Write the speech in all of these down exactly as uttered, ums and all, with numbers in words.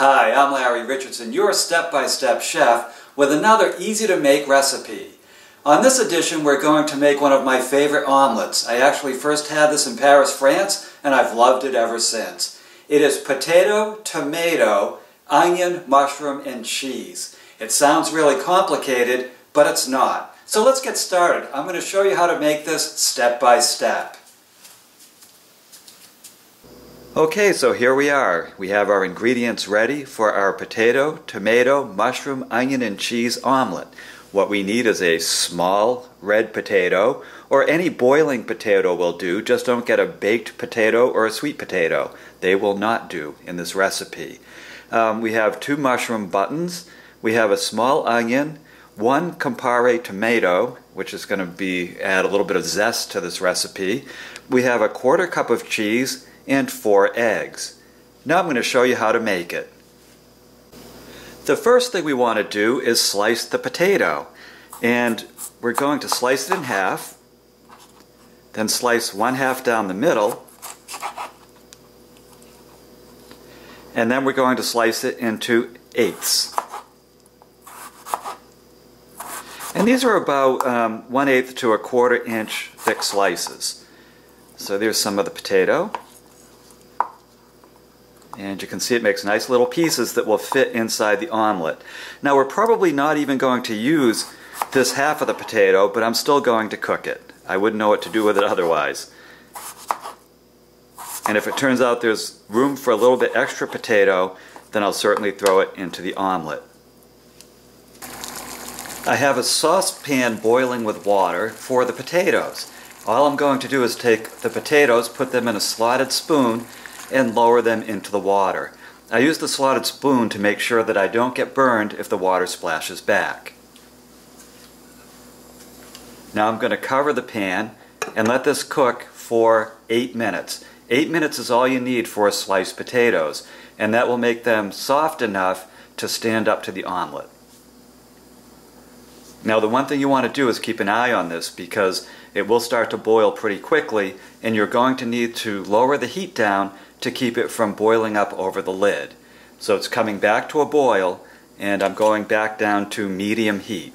Hi, I'm Larry Richardson, your step-by-step chef, with another easy-to-make recipe. On this edition, we're going to make one of my favorite omelets. I actually first had this in Paris, France, and I've loved it ever since. It is potato, tomato, onion, mushroom, and cheese. It sounds really complicated, but it's not. So let's get started. I'm going to show you how to make this step-by-step. Okay, so here we are. We have our ingredients ready for our potato, tomato, mushroom, onion, and cheese omelet. What we need is a small red potato, or any boiling potato will do. Just don't get a baked potato or a sweet potato. They will not do in this recipe. Um, we have two mushroom buttons. We have a small onion, one Campari tomato, which is going to be add a little bit of zest to this recipe. We have a quarter cup of cheese, and four eggs. Now I'm going to show you how to make it. The first thing we want to do is slice the potato, and we're going to slice it in half, then slice one half down the middle, and then we're going to slice it into eighths. And these are about um, one eighth to a quarter inch thick slices. So there's some of the potato. And you can see it makes nice little pieces that will fit inside the omelet. Now we're probably not even going to use this half of the potato, but I'm still going to cook it. I wouldn't know what to do with it otherwise. And if it turns out there's room for a little bit extra potato, then I'll certainly throw it into the omelet. I have a saucepan boiling with water for the potatoes. All I'm going to do is take the potatoes, put them in a slotted spoon, and lower them into the water. I use the slotted spoon to make sure that I don't get burned if the water splashes back. Now I'm going to cover the pan and let this cook for eight minutes. Eight minutes is all you need for sliced potatoes, and that will make them soft enough to stand up to the omelet. Now the one thing you want to do is keep an eye on this, because it will start to boil pretty quickly, and you're going to need to lower the heat down to keep it from boiling up over the lid. So it's coming back to a boil, and I'm going back down to medium heat.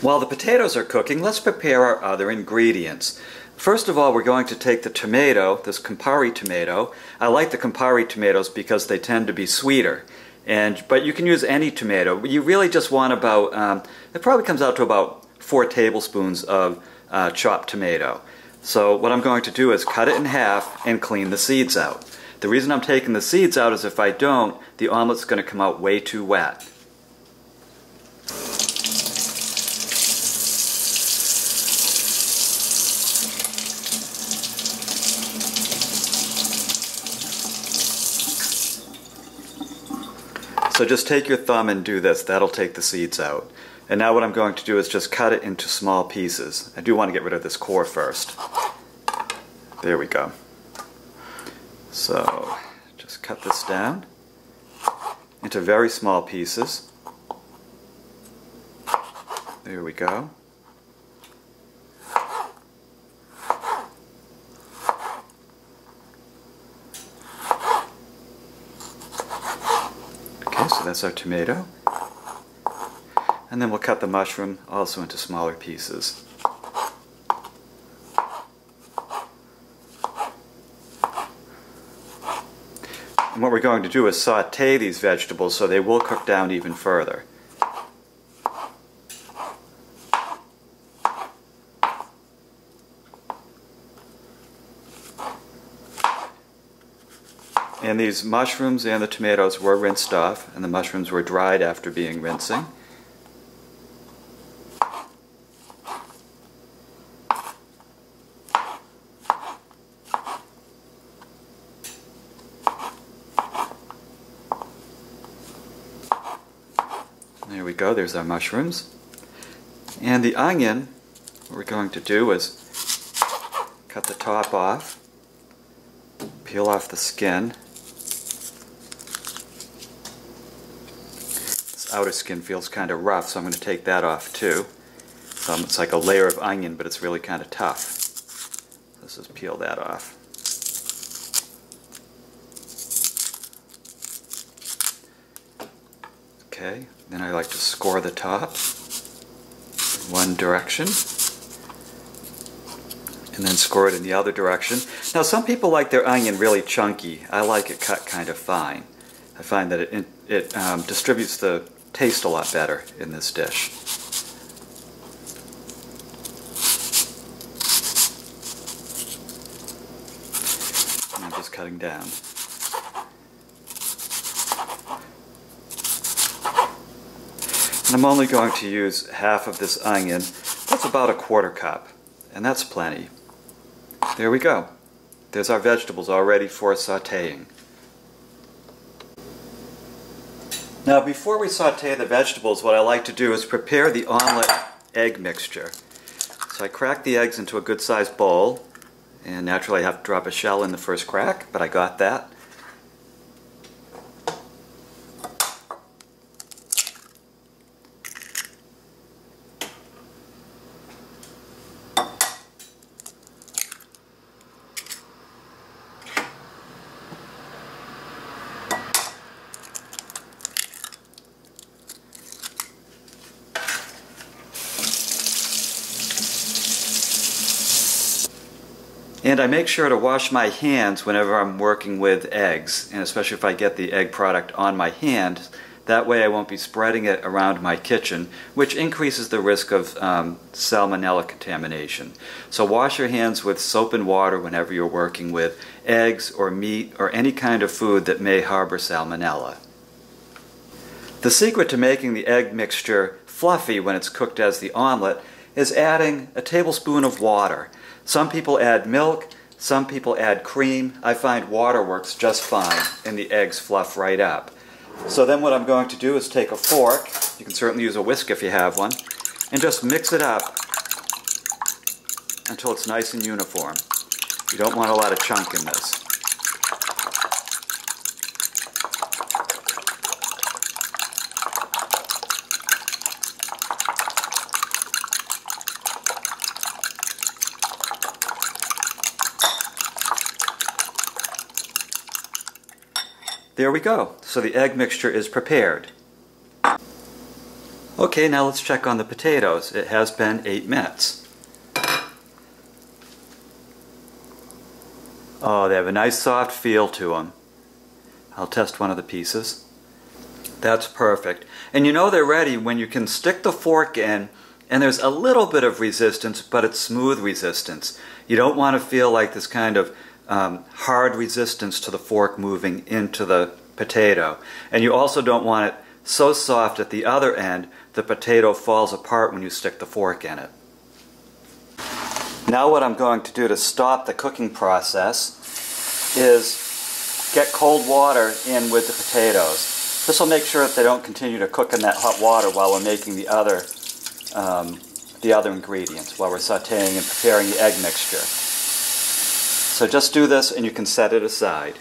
While the potatoes are cooking, let's prepare our other ingredients. First of all, we're going to take the tomato, this Campari tomato. I like the Campari tomatoes because they tend to be sweeter. And, but you can use any tomato. You really just want about, um, it probably comes out to about four tablespoons of uh, chopped tomato. So what I'm going to do is cut it in half and clean the seeds out. The reason I'm taking the seeds out is if I don't, the omelet's going to come out way too wet. So just take your thumb and do this. That'll take the seeds out. And now what I'm going to do is just cut it into small pieces. I do want to get rid of this core first. There we go. So just cut this down into very small pieces. There we go. So that's our tomato. And then we'll cut the mushroom also into smaller pieces. And what we're going to do is saute these vegetables so they will cook down even further. And these mushrooms and the tomatoes were rinsed off, and the mushrooms were dried after being rinsing. There we go, there's our mushrooms. And the onion, what we're going to do is cut the top off, peel off the skin. Outer skin feels kind of rough, so I'm going to take that off too. So it's like a layer of onion, but it's really kind of tough. Let's just peel that off. Okay, then I like to score the top in one direction and then score it in the other direction. Now some people like their onion really chunky. I like it cut kind of fine. I find that it, it um, distributes the taste a lot better in this dish. And I'm just cutting down. And I'm only going to use half of this onion. That's about a quarter cup, and that's plenty. There we go. There's our vegetables all ready for sauteing. Now before we saute the vegetables, what I like to do is prepare the omelet egg mixture. So I crack the eggs into a good sized bowl, and naturally I have to drop a shell in the first crack, but I got that. And I make sure to wash my hands whenever I'm working with eggs, and especially if I get the egg product on my hand. That way I won't be spreading it around my kitchen, which increases the risk of um, salmonella contamination. So wash your hands with soap and water whenever you're working with eggs or meat or any kind of food that may harbor salmonella. The secret to making the egg mixture fluffy when it's cooked as the omelet is adding a tablespoon of water. Some people add milk, some people add cream. I find water works just fine and the eggs fluff right up. So then what I'm going to do is take a fork, you can certainly use a whisk if you have one, and just mix it up until it's nice and uniform. You don't want a lot of chunk in this. There we go. So the egg mixture is prepared. Okay, now let's check on the potatoes. It has been eight minutes. Oh, they have a nice soft feel to them. I'll test one of the pieces. That's perfect. And you know they're ready when you can stick the fork in and there's a little bit of resistance, but it's smooth resistance. You don't want to feel like this kind of Um, hard resistance to the fork moving into the potato. And you also don't want it so soft at the other end the potato falls apart when you stick the fork in it. Now what I'm going to do to stop the cooking process is get cold water in with the potatoes. This will make sure that they don't continue to cook in that hot water while we're making the other, um, the other ingredients, while we're sauteing and preparing the egg mixture. So just do this and you can set it aside.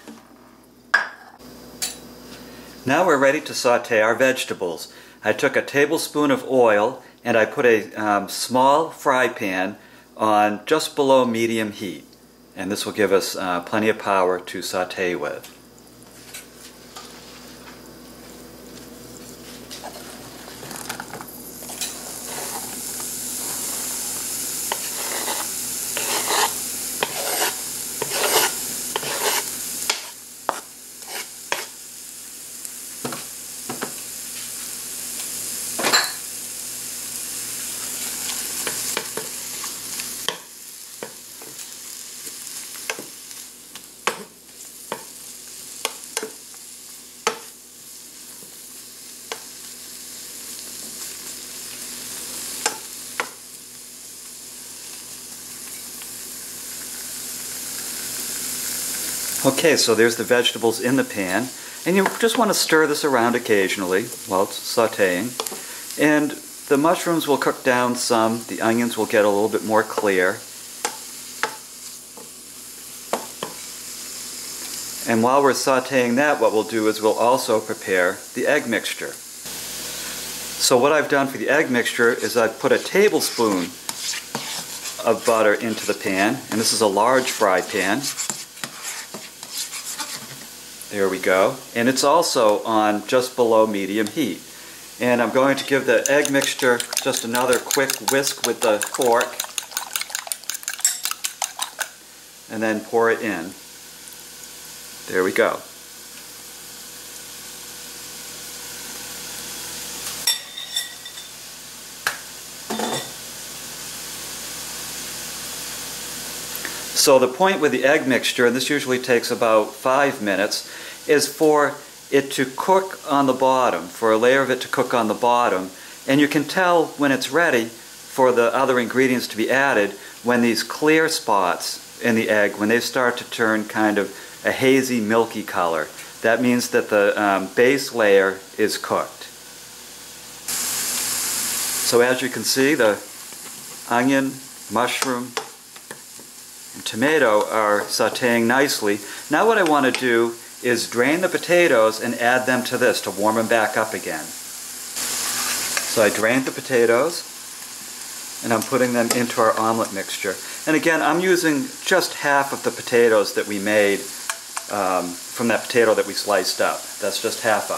Now we're ready to saute our vegetables. I took a tablespoon of oil and I put a um, small fry pan on just below medium heat. And this will give us uh, plenty of power to saute with. Okay, so there's the vegetables in the pan, and you just want to stir this around occasionally while it's sauteing, and the mushrooms will cook down some, the onions will get a little bit more clear, and while we're sauteing that, what we'll do is we'll also prepare the egg mixture. So what I've done for the egg mixture is I've put a tablespoon of butter into the pan, and this is a large fry pan. There we go. And it's also on just below medium heat. And I'm going to give the egg mixture just another quick whisk with the fork and then pour it in. There we go. So the point with the egg mixture, and this usually takes about five minutes, is for it to cook on the bottom, for a layer of it to cook on the bottom. And you can tell when it's ready for the other ingredients to be added when these clear spots in the egg, when they start to turn kind of a hazy, milky color. That means that the um, base layer is cooked. So as you can see, the onion, mushroom, and tomato are sauteing nicely. Now what I want to do is drain the potatoes and add them to this to warm them back up again. So I drained the potatoes and I'm putting them into our omelet mixture. And again, I'm using just half of the potatoes that we made um, from that potato that we sliced up. That's just half of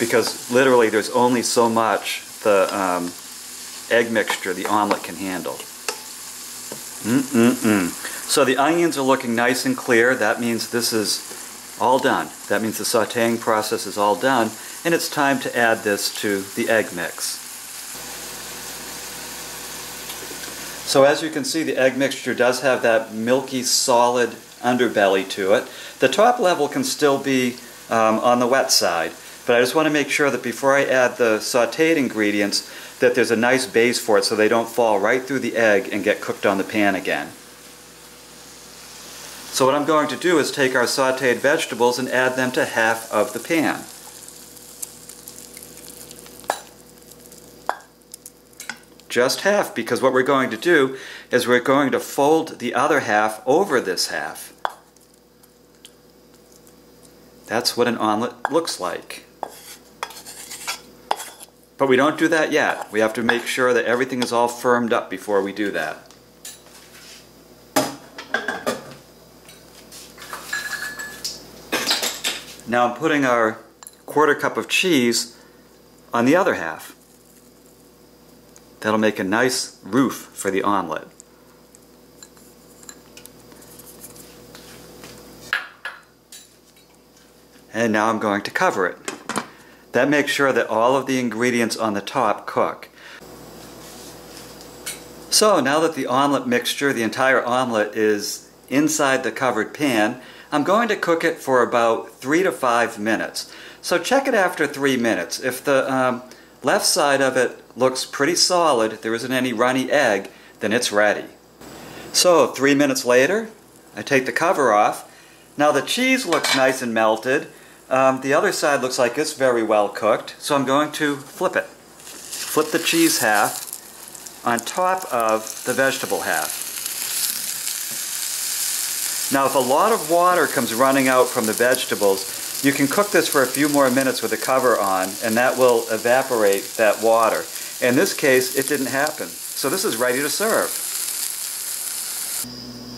them. Because literally there's only so much the um, egg mixture the omelet can handle. Mm-mm-mm. So the onions are looking nice and clear. That means this is all done. That means the sauteing process is all done, and it's time to add this to the egg mix. So as you can see, the egg mixture does have that milky, solid underbelly to it. The top level can still be um, on the wet side, but I just want to make sure that before I add the sauteed ingredients that there's a nice base for it so they don't fall right through the egg and get cooked on the pan again. So what I'm going to do is take our sauteed vegetables and add them to half of the pan. Just half, because what we're going to do is we're going to fold the other half over this half. That's what an omelet looks like. But we don't do that yet. We have to make sure that everything is all firmed up before we do that. Now I'm putting our quarter cup of cheese on the other half. That'll make a nice roof for the omelet. And now I'm going to cover it. That makes sure that all of the ingredients on the top cook. So now that the omelet mixture, the entire omelet, is inside the covered pan, I'm going to cook it for about three to five minutes. So check it after three minutes. If the um, left side of it looks pretty solid, there isn't any runny egg, then it's ready. So three minutes later, I take the cover off. Now the cheese looks nice and melted. Um, the other side looks like it's very well cooked, so I'm going to flip it. Flip the cheese half on top of the vegetable half. Now if a lot of water comes running out from the vegetables, you can cook this for a few more minutes with the cover on, and that will evaporate that water. In this case, it didn't happen. So this is ready to serve.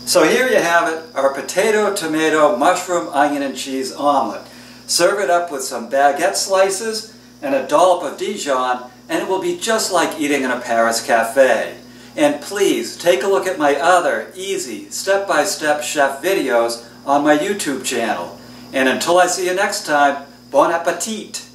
So here you have it, our potato, tomato, mushroom, onion, and cheese omelet. Serve it up with some baguette slices and a dollop of Dijon, and it will be just like eating in a Paris cafe. And please, take a look at my other easy, step-by-step chef videos on my YouTube channel. And until I see you next time, bon appetit!